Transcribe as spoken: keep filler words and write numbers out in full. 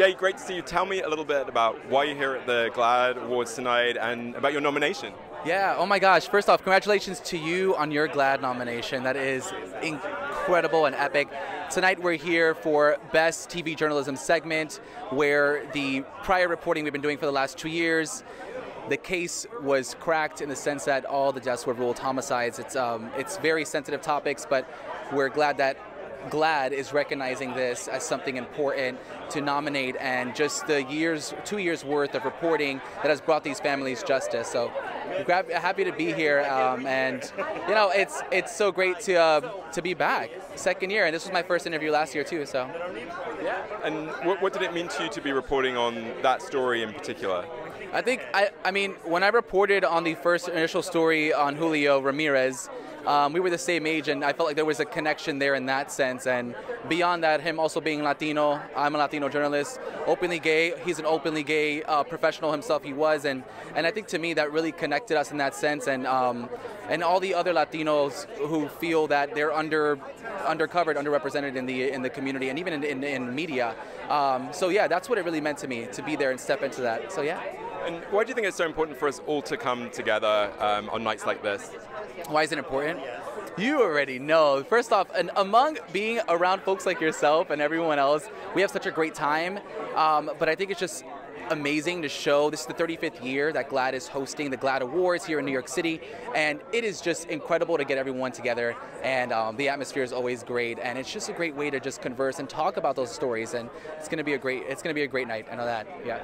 Jay, great to see you. Tell me a little bit about why you're here at the GLAAD Awards tonight and about your nomination. Yeah, oh my gosh. First off, congratulations to you on your GLAAD nomination. That is incredible and epic. Tonight we're here for Best T V Journalism segment, where the prior reporting we've been doing for the last two years, the case was cracked in the sense that all the deaths were ruled homicides. It's, um, it's very sensitive topics, but we're glad that GLAAD is recognizing this as something important to nominate, and just the years, two years worth of reporting that has brought these families justice. So we're happy to be here, um, and you know, it's it's so great to uh, to be back, second year, and this was my first interview last year too. So yeah. And what, what did it mean to you to be reporting on that story in particular? I think I I mean when I reported on the first initial story on Julio Ramirez, Um, we were the same age, and I felt like there was a connection there in that sense. And beyond that, him also being Latino, I'm a Latino journalist, openly gay, he's an openly gay uh, professional himself, he was. And, and I think to me that really connected us in that sense. And, um, and all the other Latinos who feel that they're under, undercovered, underrepresented in the, in the community and even in, in, in media. Um, so yeah, that's what it really meant to me, to be there and step into that. So yeah. And why do you think it's so important for us all to come together um, on nights like this? Why is it important? You already know. First off, and among being around folks like yourself and everyone else, we have such a great time. Um, but I think it's just amazing to show. This is the thirty-fifth year that GLAAD is hosting the GLAAD Awards here in New York City, and it is just incredible to get everyone together, and um, the atmosphere is always great, and it's just a great way to just converse and talk about those stories, and it's going to be a great it's going to be a great night. I know that. Yeah.